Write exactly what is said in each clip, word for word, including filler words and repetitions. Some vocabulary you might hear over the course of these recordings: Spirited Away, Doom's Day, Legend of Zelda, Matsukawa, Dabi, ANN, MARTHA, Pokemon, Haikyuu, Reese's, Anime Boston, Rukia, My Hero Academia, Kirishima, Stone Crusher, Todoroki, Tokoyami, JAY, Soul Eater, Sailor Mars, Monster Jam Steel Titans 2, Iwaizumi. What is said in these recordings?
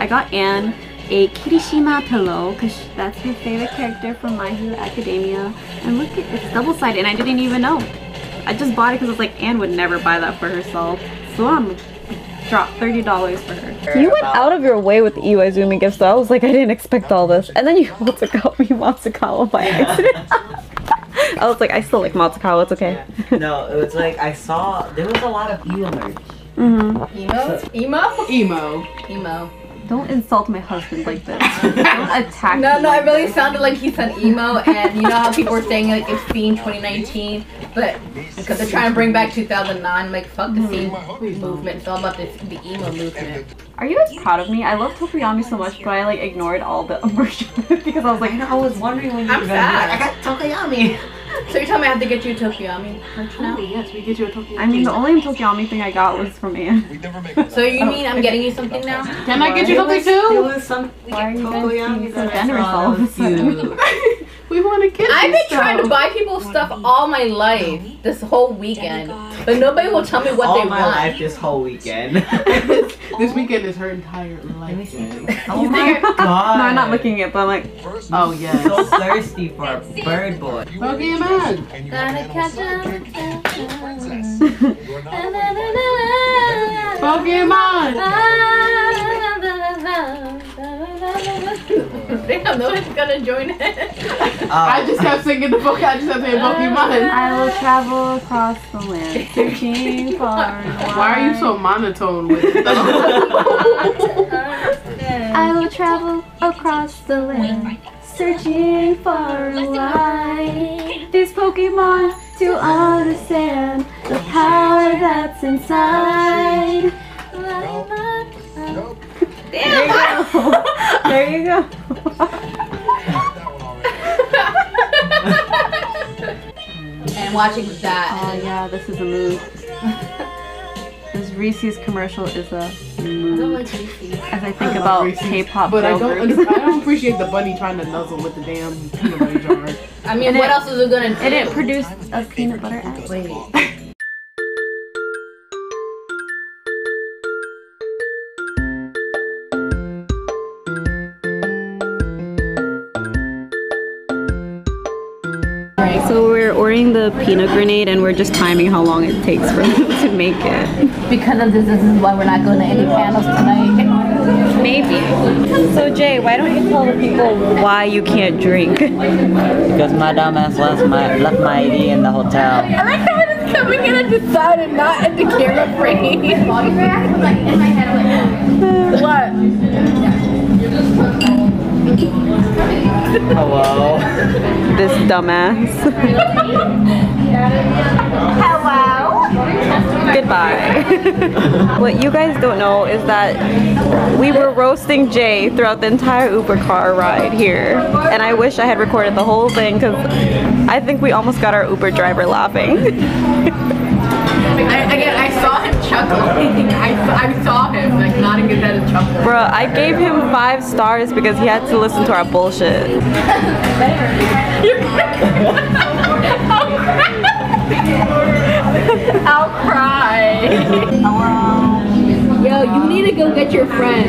I got Anne a Kirishima pillow because that's her favorite character from My Hero Academia. And look, at, it's double-sided and I didn't even know. I just bought it because I was like, Anne would never buy that for herself. So I'm dropped thirty dollars for her. You went out of your way with the Iwaizumi gifts, so I was like, I didn't expect all this. And then you also got me Matsukawa by accident. I was like, I still like Matsukawa, it's okay. Yeah. No, it was like, I saw, there was a lot of emo merch. Mm-hmm. Emo? Emo? Emo. Emo. Don't insult my husband like this. Don't attack No, me. No, it really sounded like he said emo, and you know how people were saying like it's Scene twenty nineteen, but because they're trying to bring back two thousand nine, like fuck the Scene mm-hmm. movement, it's all about this, the emo movement. Are you guys proud of me? I love Tokoyami so much, but I like ignored all the immersion because I was like, I was wondering when you I'm sad. I got Tokoyami. So you're telling me I have to get you a Tokoyami merch now? Oh, yes, we get you a Tokoyami. I mean, the only Tokoyami thing I got was from Anne. So you mean I'm getting you something now? Can I get you something too? There was some Tokoyami that I saw. We want to get I've been stuff. trying to buy people stuff all my life, this whole weekend, but nobody will tell me what all they want. All my life this whole weekend. this, this weekend is her entire life. Oh my god. No, I'm not looking at it, but I'm like, First, oh yeah, so thirsty for a bird boy. Pokemon! Pokemon! Damn, no one's gonna join it. Um, I just kept singing the book, I just kept saying Pokemon. I will travel across the land, searching far and wide. Why are you so monotone with it? I will travel across the land, searching far and wide. These Pokemon to understand the power that's inside. Damn, there you go. And watching that. Oh, and yeah, this is a move. This Reese's commercial is a move. I don't like Reese's. As I think I about K-pop But I don't, I don't appreciate the bunny trying to nuzzle with the damn peanut butter jar. I mean, and what it, else is it gonna do? It didn't produce a peanut butter ass. Wait. So we're ordering the peanut grenade and we're just timing how long it takes for them to make it. Because of this, this is why we're not going to any panels tonight. Maybe. So Jay, why don't you tell the people why you can't drink? Because my dumbass left my, left my I D in the hotel. I like how it's coming in at the side and not at the camera frame. You were acting like in my head like what? Hello. This dumbass. Hello. Goodbye. What you guys don't know is that we were roasting Jay throughout the entire Uber car ride here. And I wish I had recorded the whole thing because I think we almost got our Uber driver laughing. I, again, I saw him chuckling. I, I saw him like nodding his head and chuckling. Bro, I gave him five stars because he had to listen to our bullshit. I'll cry. I'll cry. Yo, you need to go get your friend.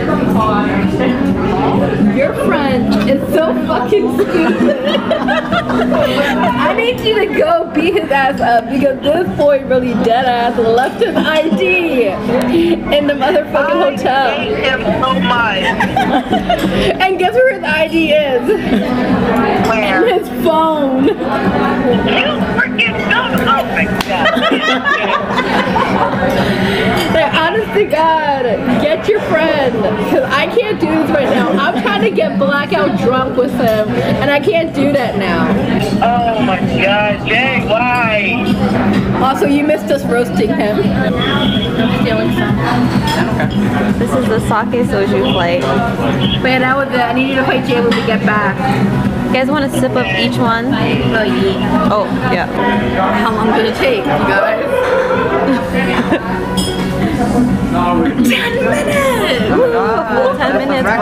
Your friend is so fucking stupid. I need you to go beat his ass up because this boy really dead ass left his I D in the motherfucking I hotel. I hate him so much. And guess where his I D is? Where? In his phone. You freaking don't open that. Like, honest to God, get your friend because I can't do this right now. I'm trying to get blackout drunk with him and I can't do that now. Oh my god, Jay, why? Also, you missed us roasting him. This is the sake soju plate. But that was it. I need you to fight Jay when we get back. You guys want a sip of each one? Oh, yeah. How long did it take, you guys? ten minutes! Woo, ten minutes, bruh!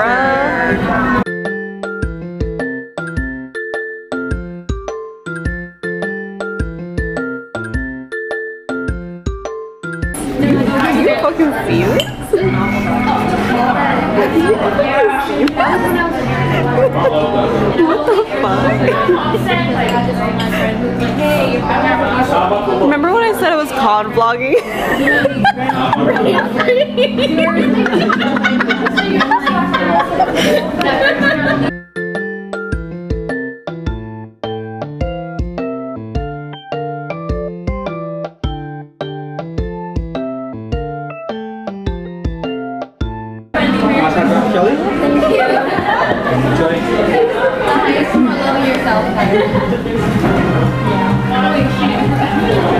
Are you fucking serious? What the fuck? Remember when I said it was called vlogging?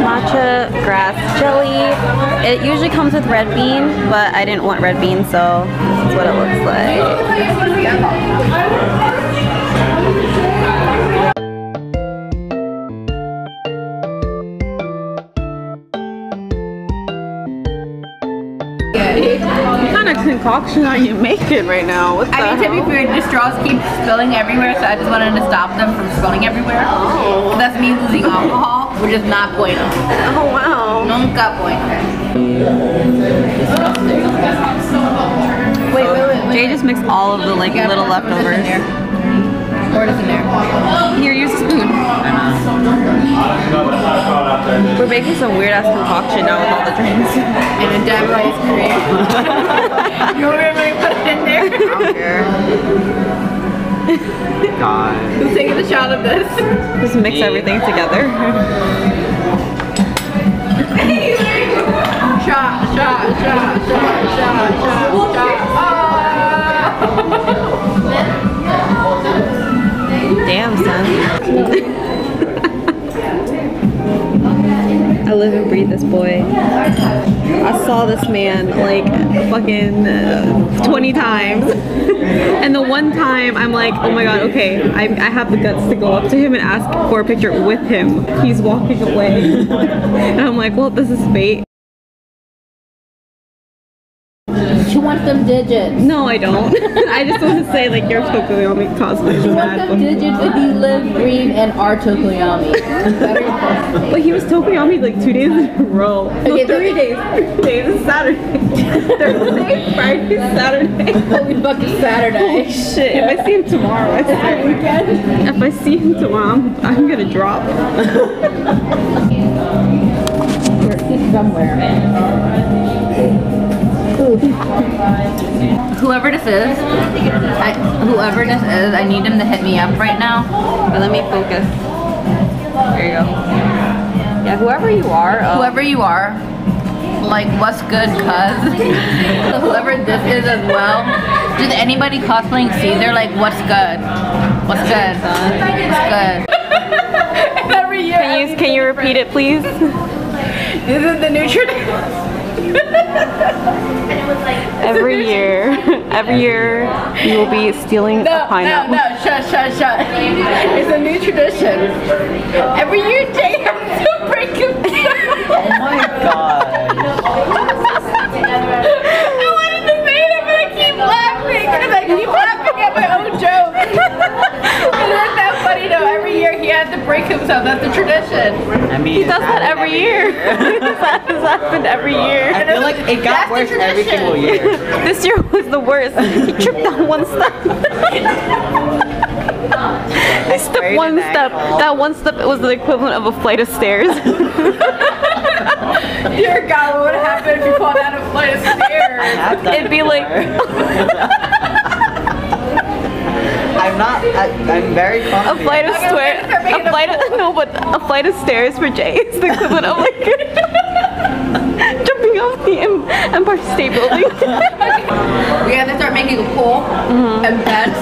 Matcha grass jelly. It usually comes with red bean, but I didn't want red bean, so this is what it looks like. Concoction are you making right now? What the I need to be food. The straws keep spilling everywhere, so I just wanted to stop them from spilling everywhere. Oh. So that's me losing alcohol, which is not bueno. Oh wow. Nunca bueno. Wait, wait, wait, wait. Jay just mixed all of the like yeah, little leftovers. Pour it in there. Here, use a spoon. We're making some weird ass concoction now with all the drinks. And a dab of ice cream. You want me to put it in there? I don't care. God. Who's taking a shot of this? Just mix everything together. Shot, shot, shot, shot, shot, shot, shot. Oh. Damn, son. I live and breathe this boy. I saw this man like fucking uh, twenty times. And the one time I'm like, oh my god, okay, I, I have the guts to go up to him and ask for a picture with him. He's walking away. And I'm like, well, this is fate. She wants them digits. No, I don't. I just want to say, like, you're Tokoyami cosplay. She wants them digits if you live, breathe, and are Tokoyami. But he was Tokoyami like two days in a row. No, okay, three days. Three days is Saturday. Thursday, Friday, Saturday. Holy fucking Saturday. Holy shit. If I see him tomorrow, I swear. If I see him tomorrow, I'm, I'm gonna drop. He's somewhere. Whoever this is, I, whoever this is, I need him to hit me up right now. But let me focus. There you go. Yeah, whoever you are. Um, whoever you are. Like, what's good, cuz? So whoever this is as well. Did anybody cosplaying see? They're like, what's good? What's good? What's good? Every year. Can you, can you repeat it, please? This is the new tradition. Every year, every year, you will be stealing no, a pineapple. No, no, shut, shut, shut. It's a new tradition. Every year, Jay has to break it. Oh my god. I wanted to say that, but I keep laughing. Because I keep laughing at my own joke. It's not that funny though. Every year, he has to break himself. That's the tradition. I mean, he does that every, every year. year. That has happened every year. I feel like it got worse every single year. This year was the worst. He tripped on one step. I stepped one step. That one step was the equivalent of a flight of stairs. Dear God, what would happen if you fall down a flight of stairs? It'd be like. I'm not. I, I'm very confident. A flight of stairs. Okay, a flight of no, but a flight of stairs for Jay is the equivalent of like jumping off the Empire State Building. We have to start making a pool mm-hmm. and beds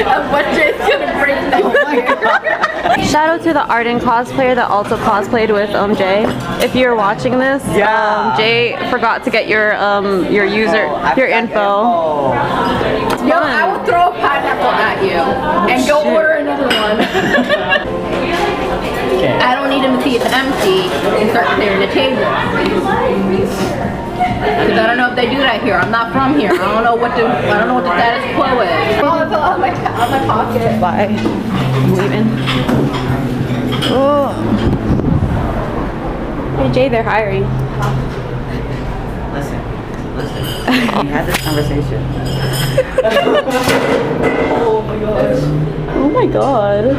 of what Jay's gonna bring that year. Shout out to the Arden cosplayer that also cosplayed with um Jay. If you're watching this, yeah. um, Jay forgot to get your um your user oh, your info. Yo, I will throw a pineapple at you oh, and go shit. Order another one. Okay. I don't need him to see it's empty and start clearing the table. Because I don't know if they do that here. I'm not from here. I don't know what the I don't know what the status quo is. Oh, it's all out of my, out of my pocket. Bye. I'm leaving. Oh. Hey Jay, they're hiring. Listen. listen, we had this conversation. Oh my gosh. Oh my god.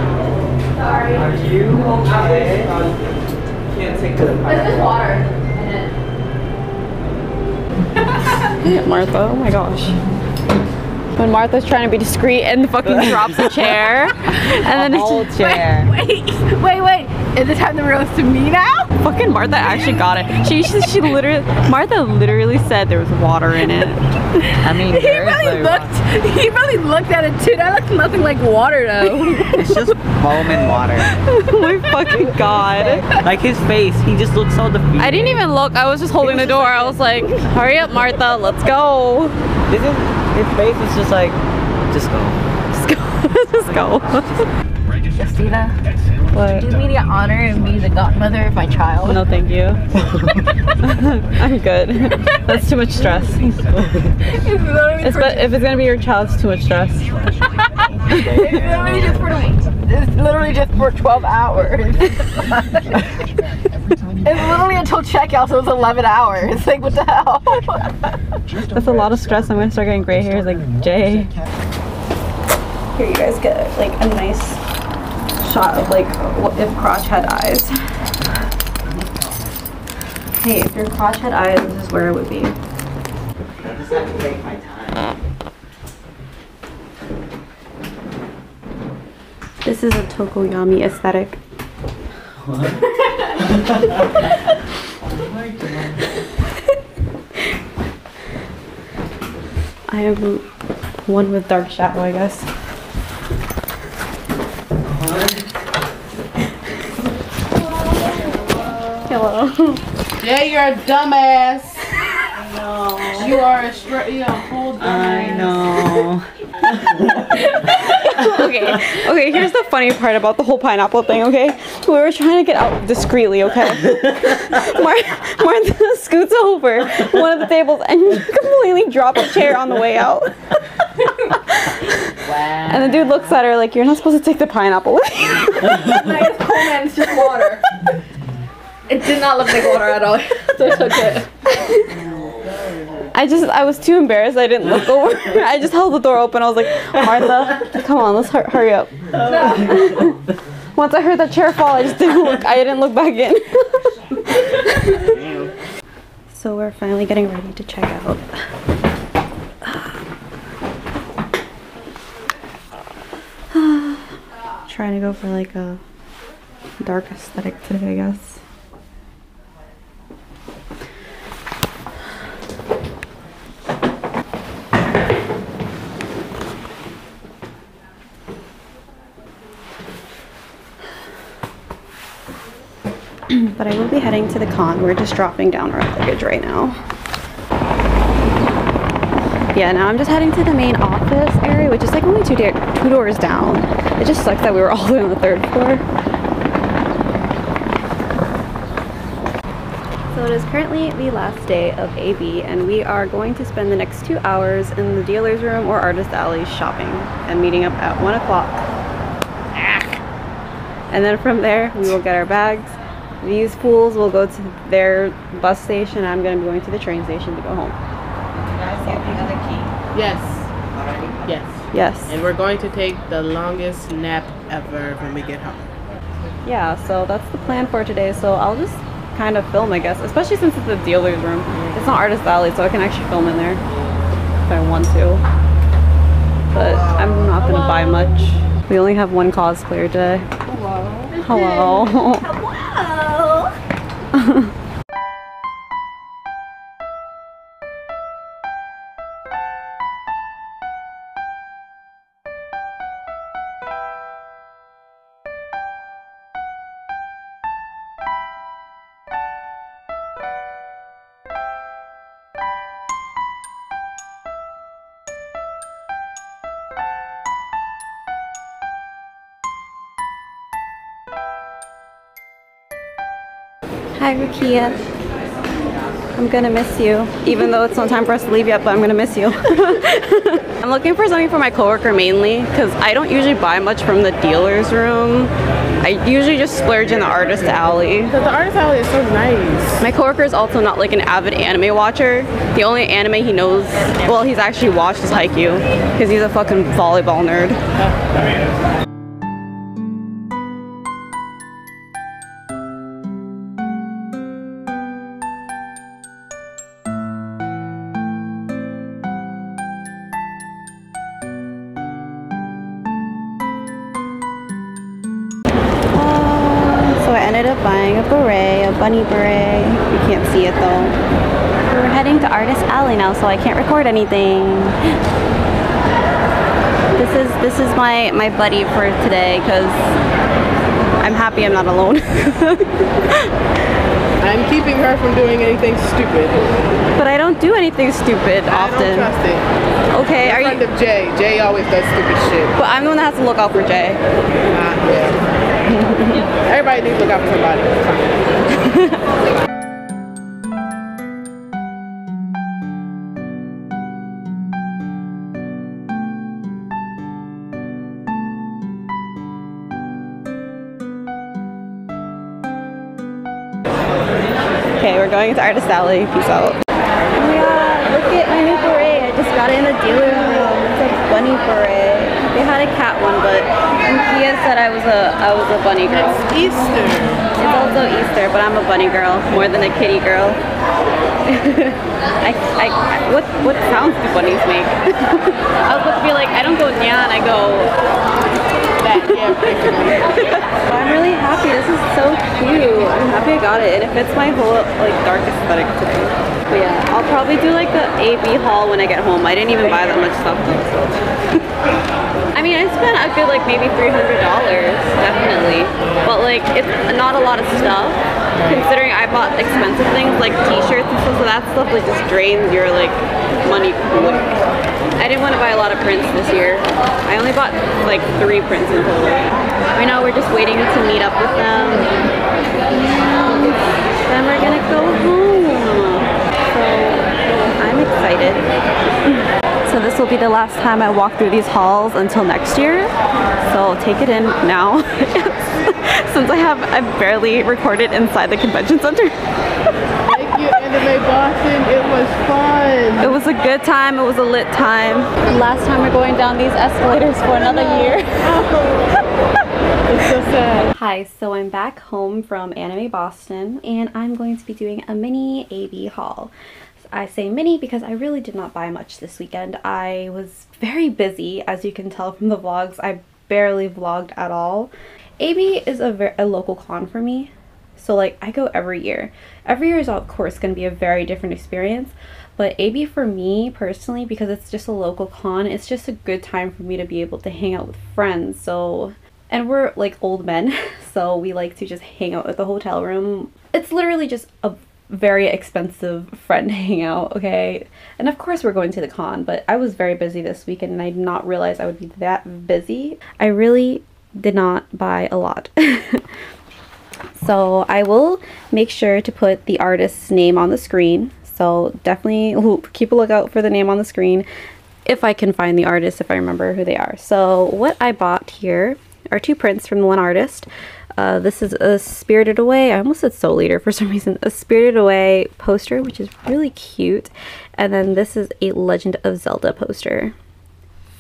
Sorry. Are you okay? I can't take to the fire. There's just water in it. Yeah, Martha, oh my gosh. When Martha's trying to be discreet and fucking drops a chair, and then it's chair. Wait, wait, wait! Is this having the roast to me now? Fucking Martha actually got it. She, she, she literally, Martha literally said there was water in it. I mean, he really looked, water. he really looked at it too. That looked nothing like water though. It's just foam and water. Oh my fucking god! Like his face, he just looked so defeated. I didn't even look. I was just holding the door. I was like, "Hurry up, Martha, let's go." This is. His face is just like, just go. Just go. Just go. Justina, what? Do you mean to honor and be the godmother of my child? No, thank you. I'm good. That's too much stress. It's, but if it's gonna be your child, it's too much stress. It's literally just for it's literally just for twelve hours. It's literally until checkout, so it's eleven hours. It's like, what the hell? That's a lot of stress. I'm gonna start getting gray hairs like Jay. Here you guys get like a nice shot of like what if crotch had eyes. Hey, if your crotch had eyes, this is where it would be. I just have to take my time. This is a Tokoyami aesthetic. What? Oh my god. I am one with Dark Shadow, I guess. What? Hello. Hello. Yeah, you're a dumbass. I know. You are a straight, you know, whole dumbass. I know. okay, okay, here's the funny part about the whole pineapple thing, okay? We were trying to get out discreetly, okay? Mar Martha scoots over one of the tables and completely drops a chair on the way out. Wow. And the dude looks at her like, you're not supposed to take the pineapple with you. Nice, cool man, it's just water. It did not look like water at all, so I took it. I just, I was too embarrassed, I didn't look over. I just held the door open, I was like, Martha, come on, let's hur hurry up. No. Once I heard the chair fall, I just didn't look, I didn't look back in. So we're finally getting ready to check out. Trying to go for like a dark aesthetic today, I guess. But I will be heading to the con. We're just dropping down our luggage right now. Yeah, now I'm just heading to the main office area, which is like only two, two doors down. It just sucks that we were all on the third floor. So it is currently the last day of A B, and we are going to spend the next two hours in the dealer's room or artist alley shopping and meeting up at one o'clock. And then from there, we will get our bags. These fools will go to their bus station. I'm going to be going to the train station to go home. Can I see the other key? Yes. Alrighty. Yes. Yes. And we're going to take the longest nap ever when we get home. Yeah, so that's the plan for today. So I'll just kind of film, I guess. Especially since it's a dealer's room. It's not Artist Alley, so I can actually film in there if I want to. But I'm not going to buy much. We only have one cosplayer today. Hello. Hello. Hello. Hi Rukia, I'm gonna miss you, even though it's not time for us to leave yet, but I'm gonna miss you. I'm looking for something for my coworker mainly, because I don't usually buy much from the dealer's room. I usually just splurge in the Artist Alley. But the Artist Alley is so nice. My coworker is also not like an avid anime watcher. The only anime he knows, well, he's actually watched is Haikyuu, because he's a fucking volleyball nerd. Oh. Bunny beret. You can't see it though. We're heading to Artist Alley now, so I can't record anything. This is this is my my buddy for today, because I'm happy I'm not alone. I'm keeping her from doing anything stupid. But I don't do anything stupid often. I don't trust it. Okay, are you? I'm a friend of Jay. Jay always does stupid shit. But I'm the one that has to look out for Jay. Not yet. Everybody needs to look out for somebody. Okay, we're going to Artist Alley. Peace out. Oh my god, look at my new beret. I just got it in the dealer room. It's a bunny beret. They had a cat one, but Kia said I was a I was a bunny girl. It's Easter. It's also Easter, but I'm a bunny girl more than a kitty girl. I, I what what sounds do bunnies make? I was supposed to be like, I don't go nyan, I go that. Yeah, I'm really happy. This is so cute. I'm happy I got it, and it fits my whole like dark aesthetic today. But yeah, I'll probably do like the A B haul when I get home. I didn't even buy that much stuff. I mean, I spent a good like maybe three hundred dollars, definitely, but like it's not a lot of stuff, considering I bought expensive things like t-shirts and stuff, so that stuff like just drains your like money quick. I didn't want to buy a lot of prints this year. I only bought like three prints in total. Right now we're just waiting to meet up with them, and then we're gonna go home. So I'm excited. So this will be the last time I walk through these halls until next year. So take it in now, since I have I've barely recorded inside the convention center. Thank you, Anime Boston. It was fun. It was a good time. It was a lit time. Last time we're going down these escalators for another year. It's so sad. Hi, so I'm back home from Anime Boston, and I'm going to be doing a mini A B haul. I say mini because I really did not buy much this weekend. I was very busy, as you can tell from the vlogs. I barely vlogged at all. A B is a, a local con for me, so like I go every year. Every year is of course going to be a very different experience, but A B for me personally, because it's just a local con, it's just a good time for me to be able to hang out with friends. So, and we're like old men, so we like to just hang out at the hotel room. It's literally just a very expensive friend hangout, okay? And of course we're going to the con, but I was very busy this weekend and I did not realize I would be that busy. I really did not buy a lot. So I will make sure to put the artist's name on the screen, so definitely keep a lookout for the name on the screen if I can find the artist, if I remember who they are. So what I bought here are two prints from one artist. Uh, this is a Spirited Away, I almost said Soul Eater for some reason, a Spirited Away poster, which is really cute. And then this is a Legend of Zelda poster.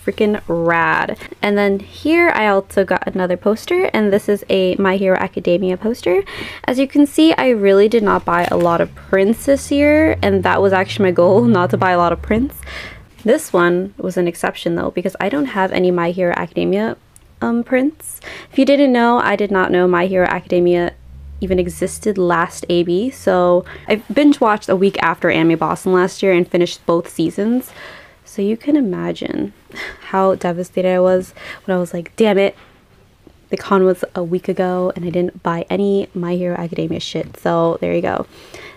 Freaking rad. And then here I also got another poster, and this is a My Hero Academia poster. As you can see, I really did not buy a lot of prints this year, and that was actually my goal, not to buy a lot of prints. This one was an exception though, because I don't have any My Hero Academia Um, prints. If you didn't know, I did not know My Hero Academia even existed last A B, so I binge watched a week after Anime Boston last year and finished both seasons. So you can imagine how devastated I was when I was like, damn it, the con was a week ago and I didn't buy any My Hero Academia shit. So there you go.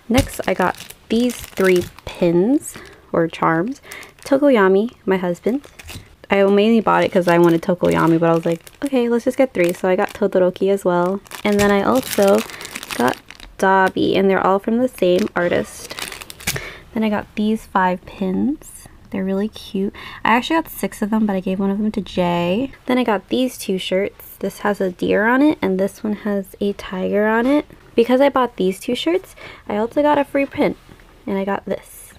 Next, I got these three pins or charms. Tokoyami, my husband. I mainly bought it because I wanted Tokoyami, but I was like, okay, let's just get three. So I got Todoroki as well. And then I also got Dabi, and they're all from the same artist. Then I got these five pins. They're really cute. I actually got six of them, but I gave one of them to Jay. Then I got these two shirts. This has a deer on it, and this one has a tiger on it. Because I bought these two shirts, I also got a free print, and I got this.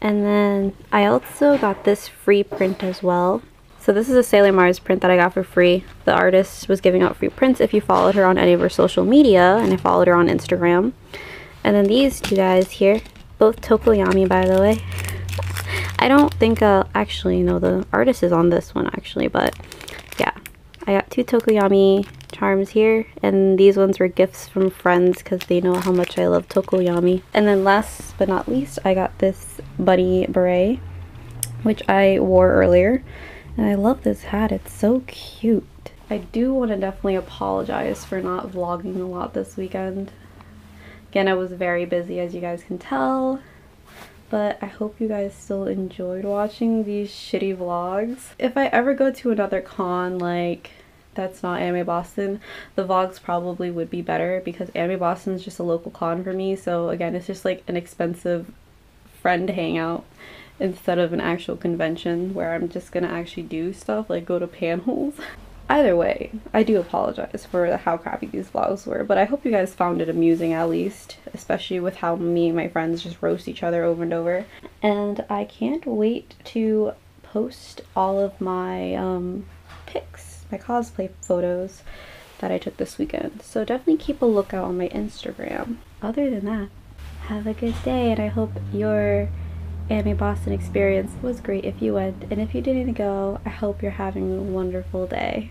And then I also got this free print as well. So this is a Sailor Mars print that I got for free. The artist was giving out free prints if you followed her on any of her social media, and I followed her on Instagram. And then these two guys here, both Tokoyami, by the way. I don't think I'll actually know the artist is on this one actually, but yeah. I got two Tokoyami charms here, and these ones were gifts from friends because they know how much I love Tokoyami. And then last but not least, I got this bunny beret, which I wore earlier, and I love this hat. It's so cute. I do want to definitely apologize for not vlogging a lot this weekend. Again, I was very busy, as you guys can tell, but I hope you guys still enjoyed watching these shitty vlogs. If I ever go to another con, like, that's not Anime Boston, the vlogs probably would be better because Anime Boston is just a local con for me, so again, it's just like an expensive friend hangout instead of an actual convention where I'm just gonna actually do stuff, like go to panels. Either way, I do apologize for how crappy these vlogs were, but I hope you guys found it amusing at least, especially with how me and my friends just roast each other over and over. And I can't wait to post all of my um, pics, my cosplay photos that I took this weekend. So definitely keep a lookout on my Instagram. Other than that, have a good day, and I hope your Anime Boston experience was great if you went, and if you didn't go, I hope you're having a wonderful day.